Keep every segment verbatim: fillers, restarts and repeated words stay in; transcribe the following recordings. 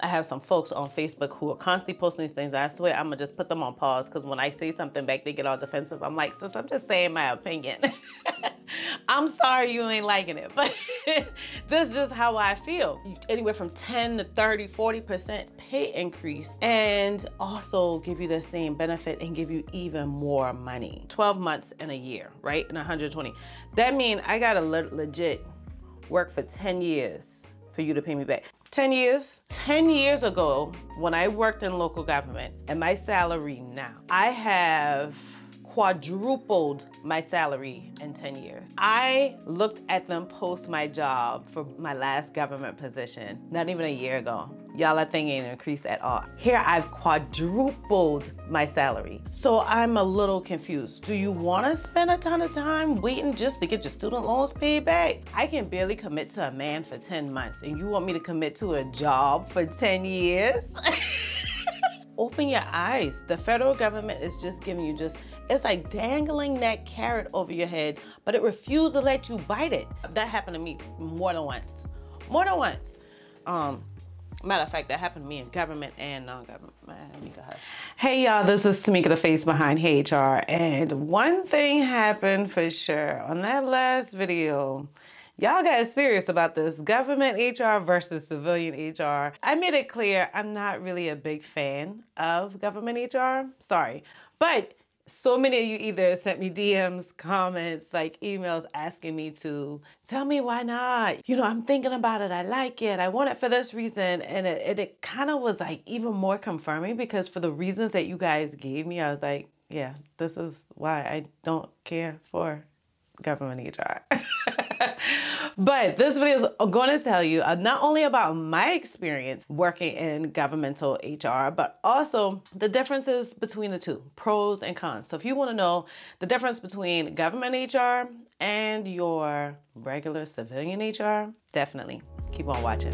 I have some folks on Facebook who are constantly posting these things. I swear I'm going to just put them on pause, because when I say something back, they get all defensive. I'm like, sis, I'm just saying my opinion. I'm sorry you ain't liking it, but this is just how I feel. Anywhere from ten to thirty, forty percent pay increase, and also give you the same benefit and give you even more money. twelve months in a year, right? And one hundred twenty. That means I got to le- legit work for ten years for you to pay me back. ten years? ten years ago, when I worked in local government, and my salary now, I have quadrupled my salary in ten years. I looked at them post my job for my last government position, not even a year ago. Y'all, that thing ain't increased at all. Here, I've quadrupled my salary. So I'm a little confused. Do you want to spend a ton of time waiting just to get your student loans paid back? I can barely commit to a man for ten months, and you want me to commit to a job for ten years? Open your eyes. The federal government is just giving you just, it's like dangling that carrot over your head, but it refuses to let you bite it. That happened to me more than once. More than once. Um, Matter of fact, that happened to me in government and non-government. Hey y'all, this is Tamika, the face behind Hey H R. And one thing happened for sure on that last video. Y'all got serious about this government H R versus civilian H R. I made it clear I'm not really a big fan of government H R. Sorry. But so many of you either sent me D Ms, comments, like emails asking me to tell me why not. You know, I'm thinking about it. I like it. I want it for this reason. And it, it, it kind of was like even more confirming, because for the reasons that you guys gave me, I was like, yeah, this is why I don't care for government H R. But this video is going to tell you not only about my experience working in governmental H R, but also the differences between the two, pros and cons. So if you want to know the difference between government H R and your regular civilian H R, definitely keep on watching.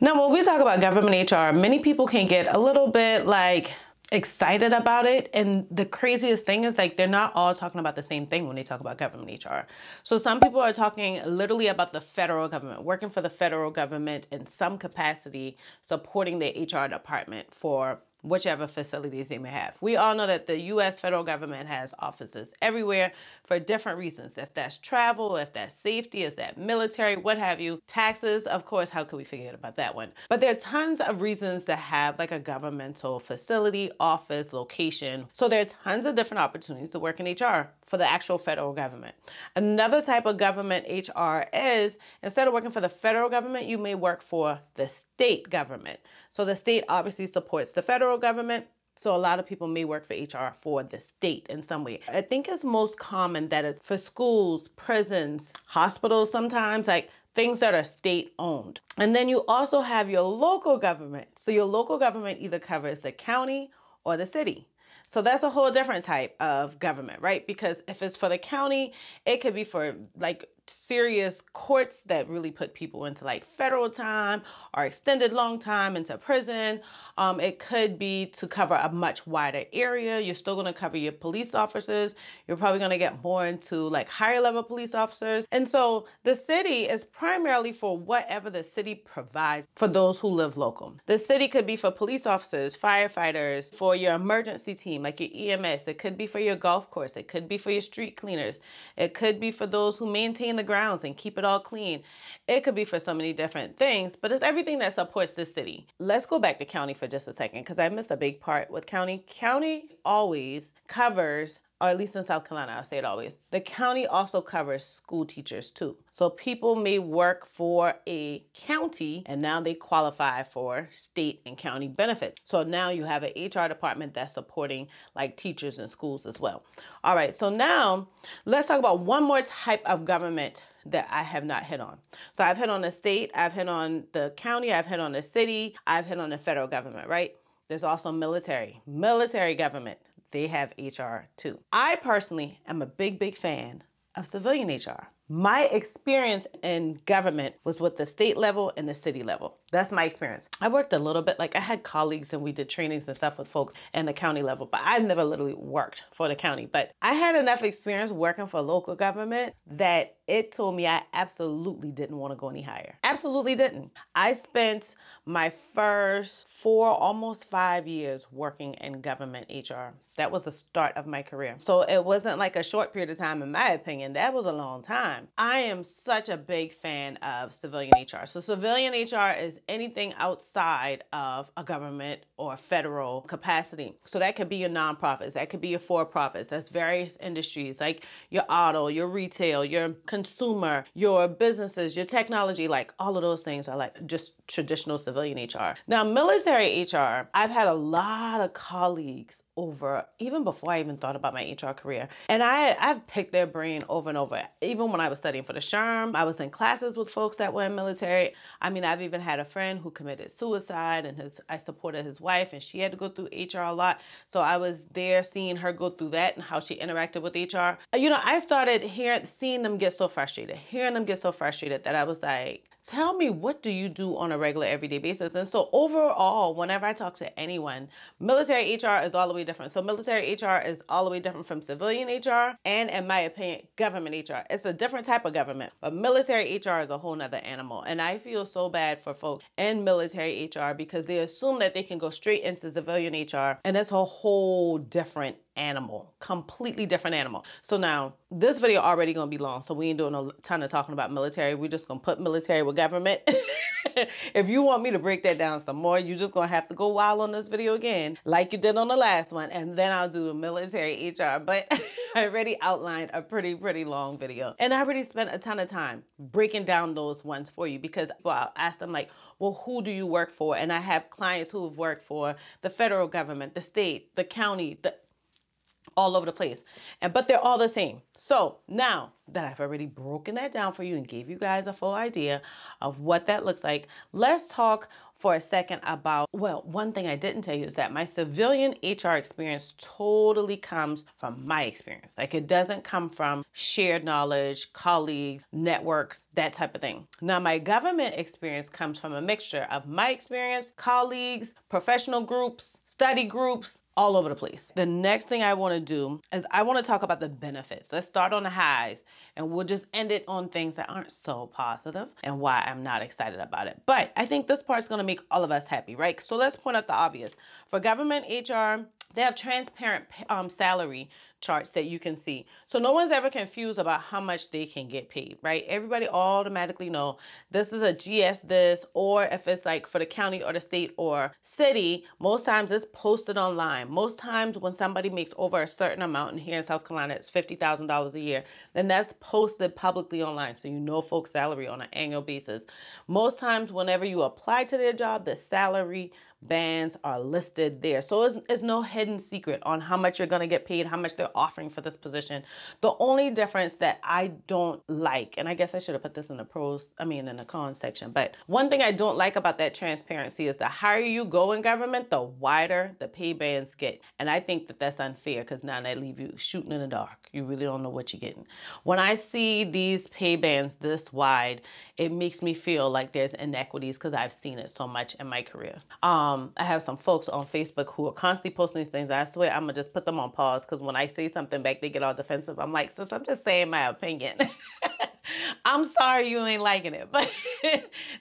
Now, when we talk about government H R, many people can get a little bit like excited about it, and the craziest thing is like they're not all talking about the same thing when they talk about government H R. So some people are talking literally about the federal government, working for the federal government in some capacity, supporting their H R department for whichever facilities they may have. We all know that the U S federal government has offices everywhere for different reasons. If that's travel, if that's safety, if that's military, what have you. Taxes, of course, how could we forget about that one? But there are tons of reasons to have like a governmental facility, office, location. So there are tons of different opportunities to work in H R for the actual federal government. Another type of government H R is, instead of working for the federal government, you may work for the state government. So the state obviously supports the federal government. So a lot of people may work for H R for the state in some way. I think it's most common that it's for schools, prisons, hospitals sometimes, like things that are state owned. And then you also have your local government. So your local government either covers the county or the city. So that's a whole different type of government, right? Because if it's for the county, it could be for like serious courts that really put people into like federal time or extended long time into prison. Um, it could be to cover a much wider area. You're still going to cover your police officers. You're probably going to get more into like higher level police officers. And so the city is primarily for whatever the city provides for those who live local. The city could be for police officers, firefighters, for your emergency team, like your E M S. It could be for your golf course. It could be for your street cleaners. It could be for those who maintain the The grounds and keep it all clean. It could be for so many different things, but it's everything that supports the city. Let's go back to county for just a second, because I missed a big part with county. County always covers, or at least in South Carolina, I'll say it always, the county also covers school teachers too. So people may work for a county and now they qualify for state and county benefits. So now you have an H R department that's supporting like teachers and schools as well. All right, so now let's talk about one more type of government that I have not hit on. So I've hit on the state, I've hit on the county, I've hit on the city, I've hit on the federal government, right? There's also military, military government. They have H R too. I personally am a big, big fan of civilian H R. My experience in government was with the state level and the city level. That's my experience. I worked a little bit, like I had colleagues and we did trainings and stuff with folks in the county level, but I've never literally worked for the county. But I had enough experience working for local government that it told me I absolutely didn't want to go any higher. Absolutely didn't. I spent my first four, almost five years working in government H R. That was the start of my career. So it wasn't like a short period of time, in my opinion. That was a long time. I am such a big fan of civilian H R. So civilian H R is anything outside of a government or federal capacity. So that could be your nonprofits, that could be your for-profits, that's various industries like your auto, your retail, your consumer, your businesses, your technology, like all of those things are like just traditional civilian H R. Now, military H R, I've had a lot of colleagues over, even before I even thought about my H R career. And I, I've picked their brain over and over. Even when I was studying for the S H R M, I was in classes with folks that were in military. I mean, I've even had a friend who committed suicide, and his, I supported his wife, and she had to go through H R a lot. So I was there seeing her go through that and how she interacted with H R. You know, I started hearing, seeing them get so frustrated, hearing them get so frustrated that I was like, tell me, what do you do on a regular everyday basis? And so overall, whenever I talk to anyone, military H R is all the way different. So military H R is all the way different from civilian H R, and in my opinion, government H R. It's a different type of government, but military H R is a whole nother animal. And I feel so bad for folks in military H R because they assume that they can go straight into civilian H R, and it's a whole different animal, completely different animal. So now this video already gonna be long, so we ain't doing a ton of talking about military. We're just gonna put military with government. If you want me to break that down some more, you're just gonna have to go wild on this video again, like you did on the last one, and then I'll do the military H R. But I already outlined a pretty, pretty long video, and I already spent a ton of time breaking down those ones for you because, well, I'll ask them like, well, who do you work for? And I have clients who have worked for the federal government, the state, the county, the all over the place, and but they're all the same. So now that I've already broken that down for you and gave you guys a full idea of what that looks like, let's talk for a second about, well, one thing I didn't tell you is that my civilian H R experience totally comes from my experience. Like, it doesn't come from shared knowledge, colleagues, networks, that type of thing. Now, my government experience comes from a mixture of my experience, colleagues, professional groups, study groups, all over the place. The next thing I want to do is I want to talk about the benefits. Let's start on the highs, and we'll just end it on things that aren't so positive and why I'm not excited about it. But I think this part's going to make all of us happy, right? So let's point out the obvious. For government H R, they have transparent um, salary charts that you can see. So no one's ever confused about how much they can get paid, right? Everybody automatically know this is a G S this, or if it's like for the county or the state or city, most times it's posted online. Most times when somebody makes over a certain amount, and here in South Carolina, it's fifty thousand dollars a year, then that's posted publicly online. So you know folks' salary on an annual basis. Most times whenever you apply to their job, the salary bands are listed there. So it's, it's no hidden secret on how much you're going to get paid, how much they're offering for this position. The only difference that I don't like, and I guess I should have put this in the pros, I mean in the cons section, but one thing I don't like about that transparency is the higher you go in government, the wider the pay bands get. And I think that that's unfair because now they leave you shooting in the dark. You really don't know what you're getting. When I see these pay bands this wide, it makes me feel like there's inequities because I've seen it so much in my career. Um, Um, I have some folks on Facebook who are constantly posting these things. I swear I'm going to just put them on pause because when I say something back, they get all defensive. I'm like, sis, I'm just saying my opinion. I'm sorry you ain't liking it, but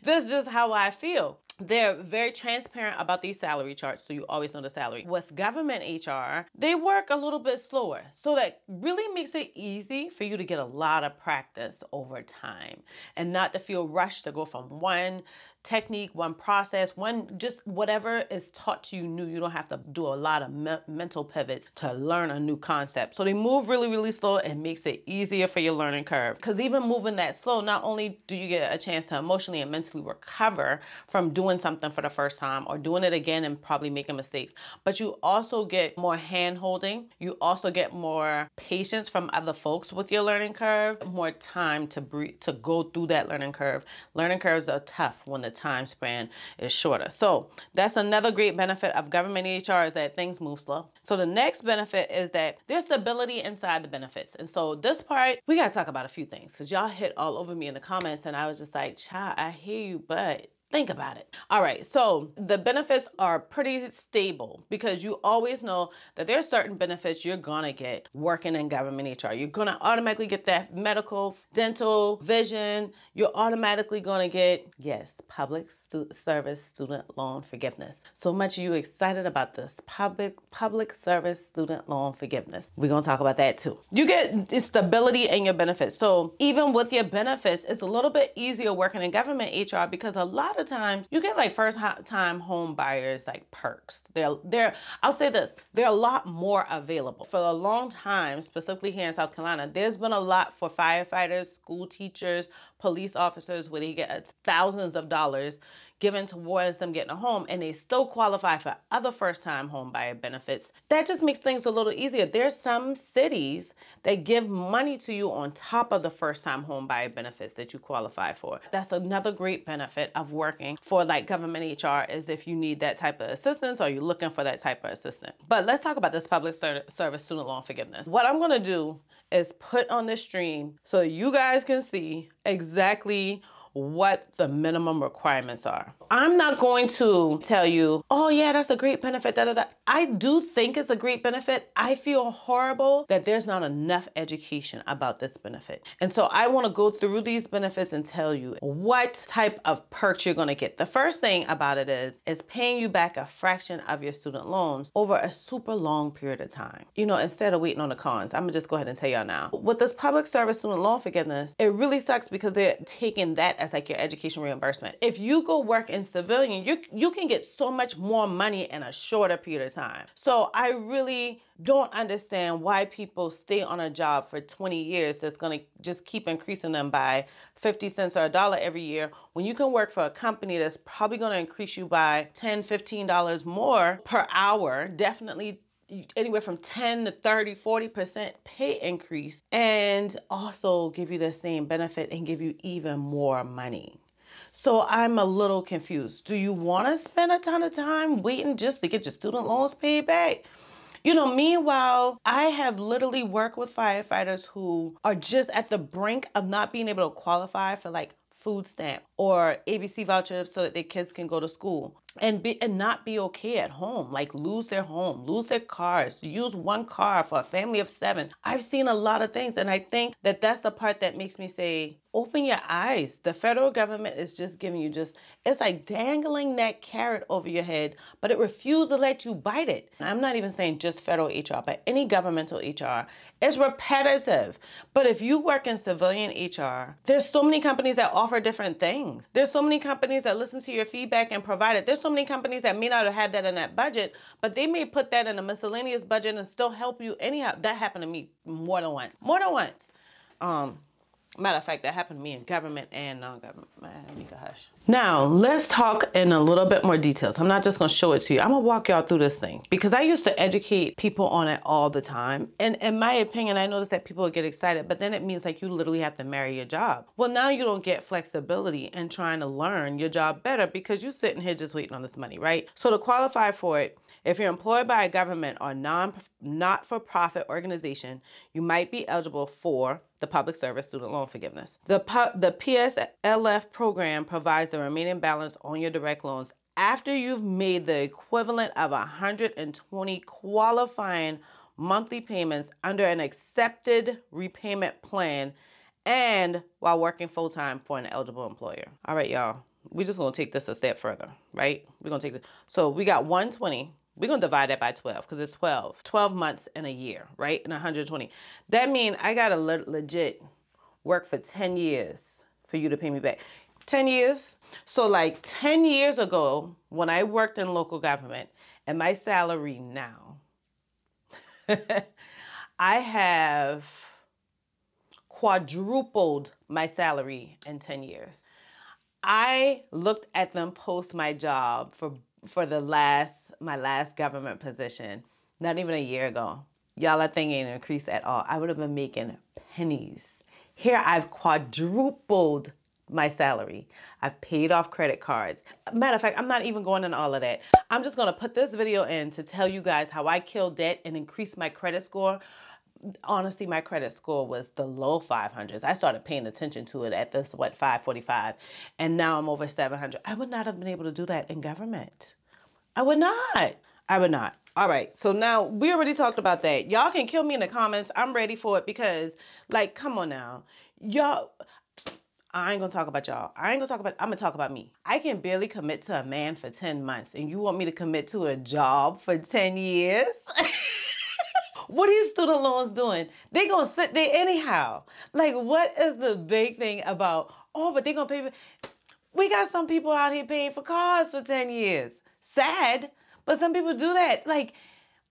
this is just how I feel. They're very transparent about these salary charts, so you always know the salary. With government H R, they work a little bit slower, so that really makes it easy for you to get a lot of practice over time and not to feel rushed to go from one technique, one process, one just whatever is taught to you new. You don't have to do a lot of me mental pivots to learn a new concept. So they move really, really slow and makes it easier for your learning curve. Because even moving that slow, not only do you get a chance to emotionally and mentally recover from doing something for the first time or doing it again and probably making mistakes, but you also get more hand holding. You also get more patience from other folks with your learning curve, more time to breathe, to go through that learning curve. Learning curves are tough when the time span is shorter. So that's another great benefit of government H R is that things move slow. So the next benefit is that there's stability inside the benefits. And so this part, we got to talk about a few things because y'all hit all over me in the comments and I was just like, child, I hear you, but Think about it. All right, so the benefits are pretty stable because you always know that there's certain benefits you're gonna get working in government H R. You're gonna automatically get that medical, dental, vision. You're automatically gonna get, yes, public stu- service student loan forgiveness. So much are you excited about this public public service student loan forgiveness. We're gonna talk about that too. You get stability in your benefits. So even with your benefits, it's a little bit easier working in government H R because a lot of times you get like first time home buyers like perks. They're, they're, I'll say this, they're a lot more available. For a long time, specifically here in South Carolina, there's been a lot for firefighters, school teachers, police officers where they get thousands of dollars given towards them getting a home, and they still qualify for other first time home buyer benefits. That just makes things a little easier. There's some cities that give money to you on top of the first time home buyer benefits that you qualify for. That's another great benefit of working for like government H R, is if you need that type of assistance or you're looking for that type of assistance. But let's talk about this public ser- service student loan forgiveness. What I'm gonna do is put on the stream so you guys can see exactly what the minimum requirements are. I'm not going to tell you, oh yeah, that's a great benefit, da, da, da. I do think it's a great benefit. I feel horrible that there's not enough education about this benefit. And so I wanna go through these benefits and tell you what type of perks you're gonna get. The first thing about it is, is paying you back a fraction of your student loans over a super long period of time. You know, instead of waiting on the cons, I'm gonna just go ahead and tell y'all now. With this public service student loan forgiveness, it really sucks because they're taking that as like your education reimbursement. If you go work in civilian, you, you can get so much more money in a shorter period of time. So I really don't understand why people stay on a job for twenty years that's gonna just keep increasing them by fifty cents or a dollar every year when you can work for a company that's probably gonna increase you by ten, fifteen dollars more per hour, definitely anywhere from ten to thirty, forty percent pay increase, and also give you the same benefit and give you even more money. So I'm a little confused. Do you want to spend a ton of time waiting just to get your student loans paid back? You know, meanwhile, I have literally worked with firefighters who are just at the brink of not being able to qualify for like food stamp or A B C vouchers so that their kids can go to school and be and not be okay at home, like lose their home, lose their cars, use one car for a family of seven. I've seen a lot of things, and I think that that's the part that makes me say, open your eyes. The federal government is just giving you just, it's like dangling that carrot over your head, but it refuses to let you bite it. And I'm not even saying just federal H R, but any governmental H R. It's repetitive. But if you work in civilian H R, there's so many companies that offer different things. There's so many companies that listen to your feedback and provide it. There's so many companies that may not have had that in that budget, but they may put that in a miscellaneous budget and still help you anyhow. That happened to me more than once. More than once. Um, matter of fact, that happened to me in government and non-government. Now, let's talk in a little bit more details. I'm not just going to show it to you. I'm going to walk y'all through this thing because I used to educate people on it all the time. And in my opinion, I noticed that people would get excited, but then it means like you literally have to marry your job. Well, now you don't get flexibility and trying to learn your job better because you're sitting here just waiting on this money, right? So to qualify for it, if you're employed by a government or non not-for-profit organization, you might be eligible for the public service student loan forgiveness. The, the P S L F program provides the remaining balance on your direct loans after you've made the equivalent of one hundred twenty qualifying monthly payments under an accepted repayment plan and while working full-time for an eligible employer. All right, y'all, we're just gonna take this a step further, right? We're gonna take this. So we got one hundred twenty. We're gonna divide that by twelve because it's twelve, twelve months in a year, right? And one hundred twenty. That means I gotta le legit work for ten years for you to pay me back. ten years. So like ten years ago, when I worked in local government and my salary now, I have quadrupled my salary in ten years. I looked at them post my job for for the last, my last government position, not even a year ago. Y'all, that thing ain't increased at all. I would have been making pennies. Here, I've quadrupled my salary. I've paid off credit cards. Matter of fact, I'm not even going into all of that. I'm just gonna put this video in to tell you guys how I killed debt and increased my credit score honestly, my credit score was the low five hundreds. I started paying attention to it at this, what, five forty-five, and now I'm over seven hundred. I would not have been able to do that in government. I would not. I would not. All right. So now we already talked about that. Y'all can kill me in the comments. I'm ready for it because, like, come on now. Y'all, I ain't going to talk about y'all. I ain't going to talk about, I'm going to talk about me. I can barely commit to a man for ten months, and you want me to commit to a job for ten years? What are these student loans doing? They gonna sit there anyhow. Like, what is the big thing about, oh, but they gonna pay me? We got some people out here paying for cars for ten years. Sad, but some people do that. Like,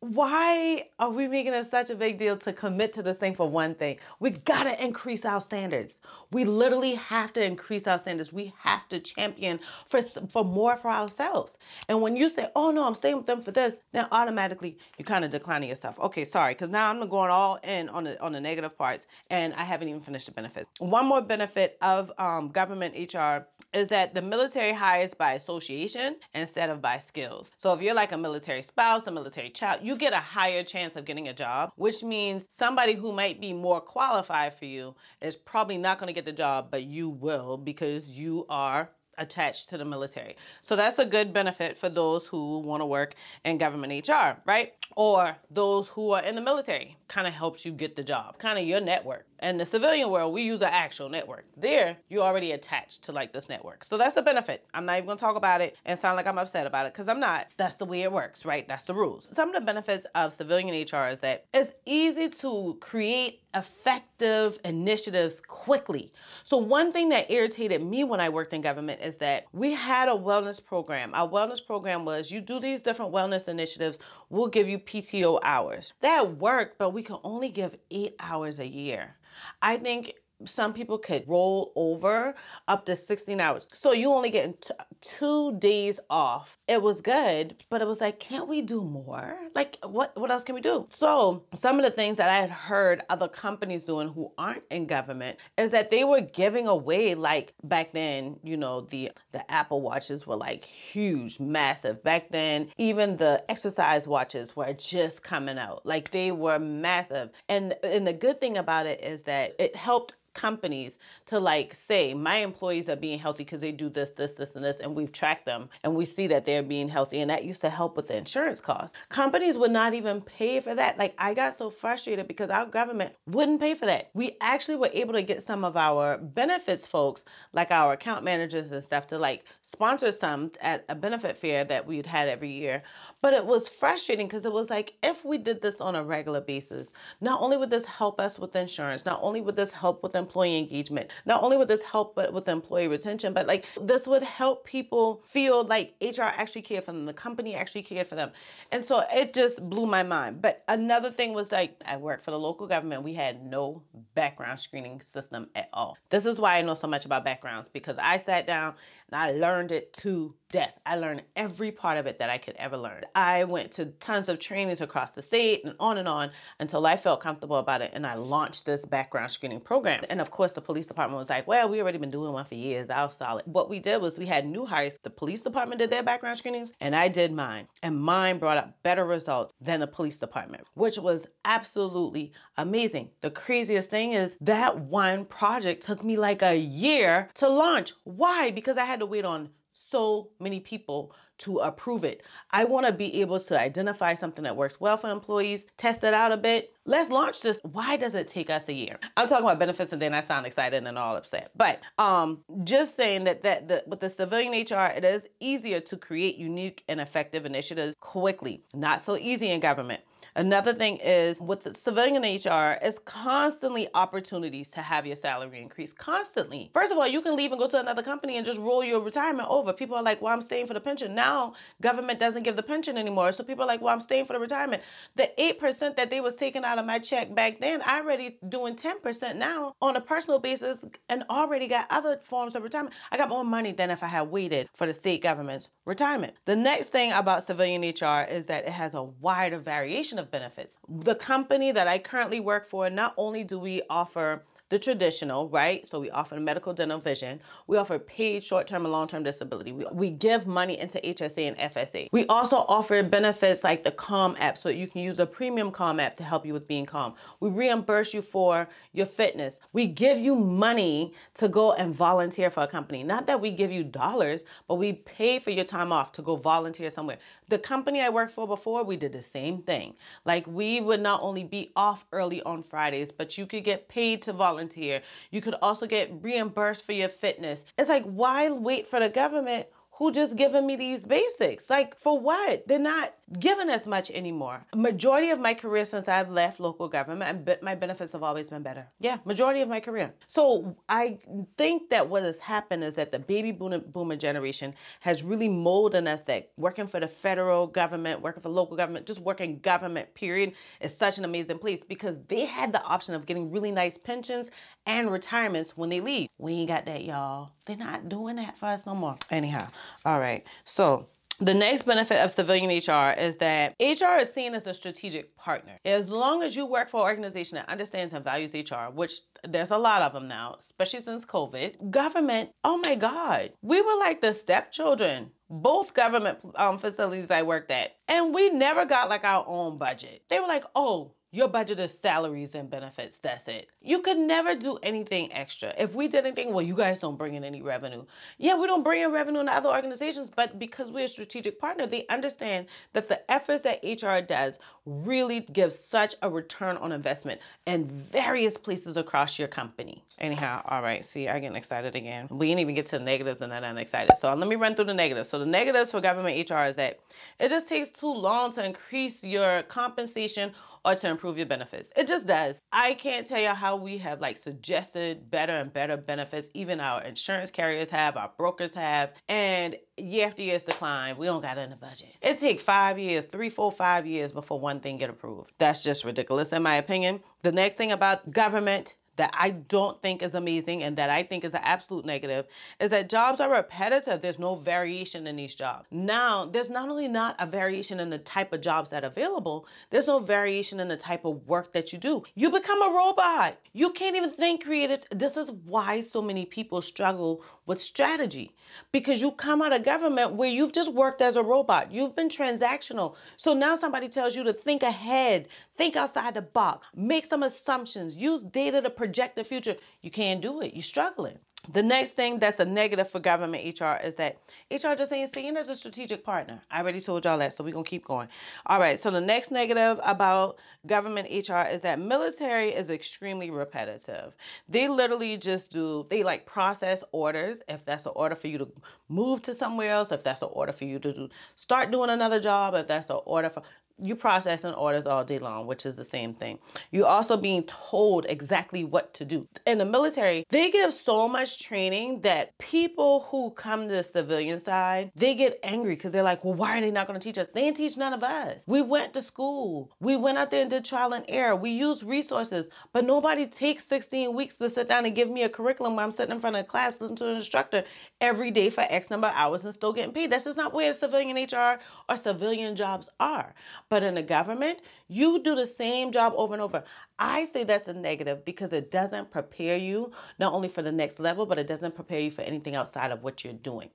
why are we making it such a big deal to commit to this thing for one thing? We gotta increase our standards. We literally have to increase our standards. We have to champion for, for more for ourselves. And when you say, oh no, I'm staying with them for this, then automatically you're kind of declining yourself. Okay, sorry, because now I'm going all in on the, on the negative parts, and I haven't even finished the benefits. One more benefit of um, government H R is that the military hires by association instead of by skills. So if you're like a military spouse, a military child, you get a higher chance of getting a job, which means somebody who might be more qualified for you is probably not going to get the job, but you will because you are attached to the military. So that's a good benefit for those who want to work in government H R, right? Or those who are in the military. Kind of helps you get the job. Kind of your network. In the civilian world, we use an actual network. There, you're already attached to like this network. So that's a benefit. I'm not even going to talk about it and sound like I'm upset about it because I'm not. That's the way it works, right? That's the rules. Some of the benefits of civilian H R is that it's easy to create effective initiatives quickly. So one thing that irritated me when I worked in government is that we had a wellness program. Our wellness program was, you do these different wellness initiatives, we'll give you P T O hours. That worked, but we could only give eight hours a year. I think some people could roll over up to sixteen hours. So you only get t two days off. It was good, but it was like, can't we do more? Like, what, what else can we do? So some of the things that I had heard other companies doing who aren't in government is that they were giving away, like back then, you know, the, the Apple watches were like huge, massive. Back then, even the exercise watches were just coming out. Like they were massive. And, and the good thing about it is that it helped companies to like say, my employees are being healthy because they do this, this, this, and this, and we've tracked them and we see that they're being healthy, and that used to help with the insurance costs. Companies would not even pay for that. Like, I got so frustrated because our government wouldn't pay for that. We actually were able to get some of our benefits folks, like our account managers and stuff, to like sponsor some at a benefit fair that we'd had every year. But it was frustrating because it was like, if we did this on a regular basis, not only would this help us with insurance, not only would this help with employee engagement, not only would this help but with employee retention, but like this would help people feel like H R actually cared for them, the company actually cared for them. And so it just blew my mind. But another thing was, like, I worked for the local government. We had no background screening system at all. This is why I know so much about backgrounds, because I sat down and I learned it to death. I learned every part of it that I could ever learn. I went to tons of trainings across the state and on and on until I felt comfortable about it, and I launched this background screening program. And of course the police department was like, well, we already been doing one for years. I was solid. What we did was we had new hires. The police department did their background screenings and I did mine. And mine brought up better results than the police department, which was absolutely amazing. The craziest thing is that one project took me like a year to launch. Why? Because I had to wait on so many people to approve it. I want to be able to identify something that works well for employees, test it out a bit. Let's launch this. Why does it take us a year? I'm talking about benefits and then I sound excited and all upset. But um, just saying that, that the, with the civilian H R, it is easier to create unique and effective initiatives quickly. Not so easy in government. Another thing is with the civilian H R, it's constantly opportunities to have your salary increase constantly. First of all, you can leave and go to another company and just roll your retirement over. People are like, well, I'm staying for the pension. Now government doesn't give the pension anymore. So people are like, well, I'm staying for the retirement. The eight percent that they was taking out of my check back then, I already doing ten percent now on a personal basis and already got other forms of retirement. I got more money than if I had waited for the state government's retirement. The next thing about civilian H R is that it has a wider variation of benefits. The company that I currently work for, not only do we offer the traditional, right? So we offer medical, dental, vision. We offer paid short-term and long-term disability. We, we give money into H S A and F S A. We also offer benefits like the Calm app, so that you can use a premium Calm app to help you with being calm. We reimburse you for your fitness. We give you money to go and volunteer for a company. Not that we give you dollars, but we pay for your time off to go volunteer somewhere. The company I worked for before, we did the same thing. Like, we would not only be off early on Fridays, but you could get paid to volunteer. You could also get reimbursed for your fitness. It's like, why wait for the government who just giving me these basics? Like, for what? They're not giving us much anymore. Majority of my career since I've left local government, my benefits have always been better. Yeah, majority of my career. So I think that what has happened is that the baby boomer generation has really molded us that working for the federal government, working for local government, just working government period is such an amazing place, because they had the option of getting really nice pensions and retirements when they leave. We ain't got that, y'all. They're not doing that for us no more. Anyhow. All right, so the next benefit of civilian H R is that H R is seen as a strategic partner. As long as you work for an organization that understands and values H R, which there's a lot of them now, especially since COVID, government, oh my God, we were like the stepchildren. Both government um, facilities I worked at, and we never got like our own budget. They were like, oh, your budget is salaries and benefits, that's it. You could never do anything extra. If we did anything, well, you guys don't bring in any revenue. Yeah, we don't bring in revenue in other organizations, but because we're a strategic partner, they understand that the efforts that H R does really gives such a return on investment in various places across your company. Anyhow, all right, see, I'm getting excited again. We didn't even get to the negatives and then I'm excited. So let me run through the negatives. So the negatives for government H R is that it just takes too long to increase your compensation or to improve your benefits. It just does. I can't tell you how we have like suggested better and better benefits. Even our insurance carriers have, our brokers have, and year after year's decline, we don't got it in the budget. It takes five years, three, four, five years before one thing get approved. That's just ridiculous in my opinion. The next thing about government that I don't think is amazing and that I think is an absolute negative is that jobs are repetitive. There's no variation in these jobs. Now, there's not only not a variation in the type of jobs that are available, there's no variation in the type of work that you do. You become a robot. You can't even think creative. This is why so many people struggle with strategy, because you come out of government where you've just worked as a robot. You've been transactional. So now somebody tells you to think ahead, think outside the box, make some assumptions, use data to project the future. You can't do it. You're struggling. The next thing that's a negative for government H R is that H R just ain't seen as a strategic partner. I already told y'all that, so we're going to keep going. All right, so the next negative about government H R is that military is extremely repetitive. They literally just do, they like process orders. If that's an order for you to move to somewhere else, if that's an order for you to do, start doing another job, if that's an order for... you processing orders all day long, which is the same thing. You're also being told exactly what to do. In the military, they give so much training that people who come to the civilian side, they get angry because they're like, well, why are they not going to teach us? They didn't teach none of us. We went to school. We went out there and did trial and error. We used resources, but nobody takes sixteen weeks to sit down and give me a curriculum where I'm sitting in front of a class, listening to an instructor every day for X number of hours and still getting paid. That's just not where civilian H R or civilian jobs are. But in the government, you do the same job over and over. I say that's a negative because it doesn't prepare you not only for the next level, but it doesn't prepare you for anything outside of what you're doing.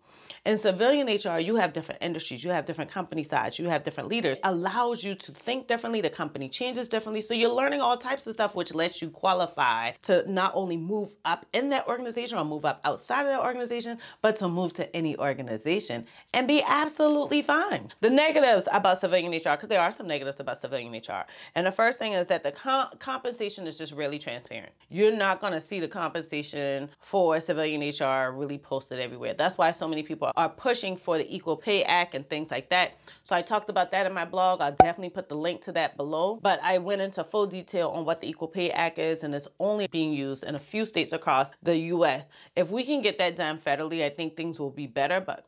In civilian H R, you have different industries, you have different company sides, you have different leaders. It allows you to think differently, the company changes differently. So you're learning all types of stuff, which lets you qualify to not only move up in that organization or move up outside of that organization, but to move to any organization and be absolutely fine. The negatives about civilian H R, because there are some negatives about civilian H R. And the first thing is that the comp Compensation is just really transparent. You're not going to see the compensation for civilian H R really posted everywhere. That's why so many people are pushing for the Equal Pay Act and things like that. So I talked about that in my blog. I'll definitely put the link to that below. But I went into full detail on what the Equal Pay Act is, and it's only being used in a few states across the U S. If we can get that done federally, I think things will be better. But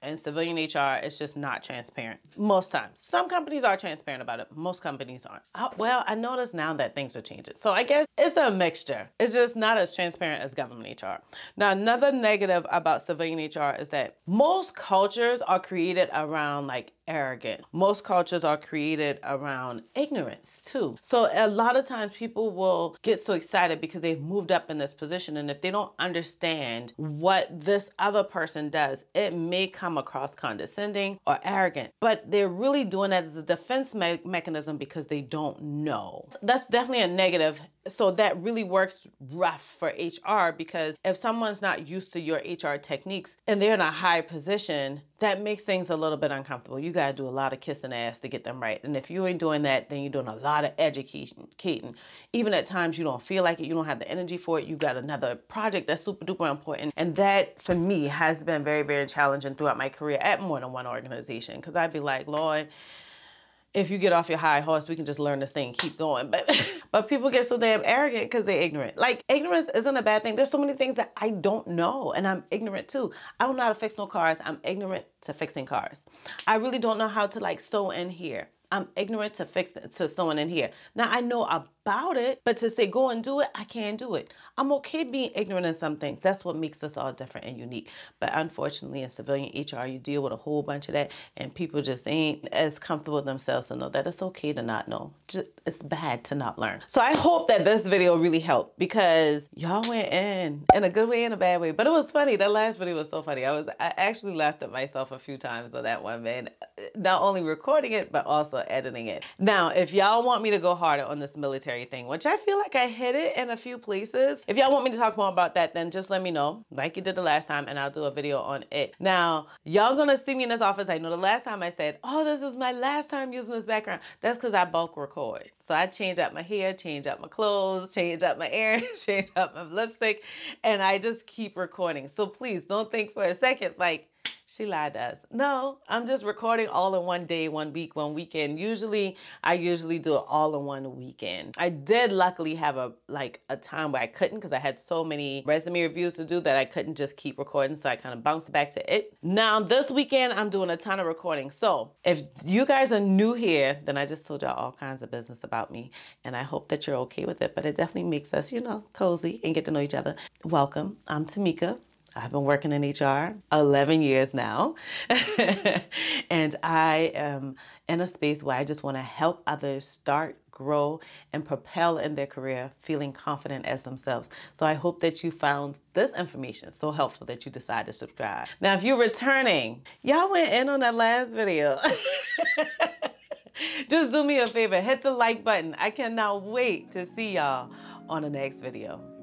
and civilian H R is just not transparent most times. Some companies are transparent about it. Most companies aren't. I, well, I notice now that things are changing. So I guess it's a mixture. It's just not as transparent as government H R. Now, another negative about civilian H R is that most cultures are created around like arrogant. Most cultures are created around ignorance too. So a lot of times people will get so excited because they've moved up in this position, and if they don't understand what this other person does, it may come across condescending or arrogant, but they're really doing that as a defense me- mechanism because they don't know. That's definitely a negative. So that really works rough for H R, because if someone's not used to your H R techniques and they're in a high position, that makes things a little bit uncomfortable. You got to do a lot of kissing ass to get them right. And if you ain't doing that, then you're doing a lot of education. Even at times you don't feel like it. You don't have the energy for it. You got another project that's super duper important. And that for me has been very, very challenging throughout my career at more than one organization, because I'd be like, Lord, if you get off your high horse, we can just learn this thing, keep going. But but people get so damn arrogant because they're ignorant. Like, ignorance isn't a bad thing. There's so many things that I don't know, and I'm ignorant too. I don't know how to fix no cars. I'm ignorant to fixing cars. I really don't know how to like sew in here. I'm ignorant to fix to sewing in here. Now I know about it, but to say go and do it, I can't do it. I'm okay being ignorant in some things. That's what makes us all different and unique. But unfortunately in civilian H R, you deal with a whole bunch of that, and people just ain't as comfortable themselves to know that it's okay to not know. Just, it's bad to not learn. So I hope that this video really helped, because y'all went in, in a good way and a bad way, but it was funny. That last video was so funny. I was, I actually laughed at myself a few times on that one, man. Not only recording it, but also editing it. Now, if y'all want me to go harder on this military thing, which I feel like I hit it in a few places, if y'all want me to talk more about that, then just let me know, like you did the last time, and I'll do a video on it. Now, y'all gonna see me in this office. I know the last time I said, oh, this is my last time using this background. That's because I bulk record. So I change up my hair, change up my clothes, change up my earrings, change up my lipstick, and I just keep recording. So please don't think for a second like, she lied to us. No, I'm just recording all in one day, one week, one weekend. Usually, I usually do it all in one weekend. I did luckily have a like a time where I couldn't, because I had so many resume reviews to do that I couldn't just keep recording. So I kind of bounced back to it. Now this weekend, I'm doing a ton of recording. So if you guys are new here, then I just told y'all all kinds of business about me, and I hope that you're okay with it. But it definitely makes us, you know, cozy and get to know each other. Welcome. I'm Tamika. I've been working in H R eleven years now, and I am in a space where I just want to help others start, grow, and propel in their career, feeling confident as themselves. So I hope that you found this information so helpful that you decide to subscribe. Now, if you're returning, y'all went in on that last video. Just do me a favor, hit the like button. I cannot wait to see y'all on the next video.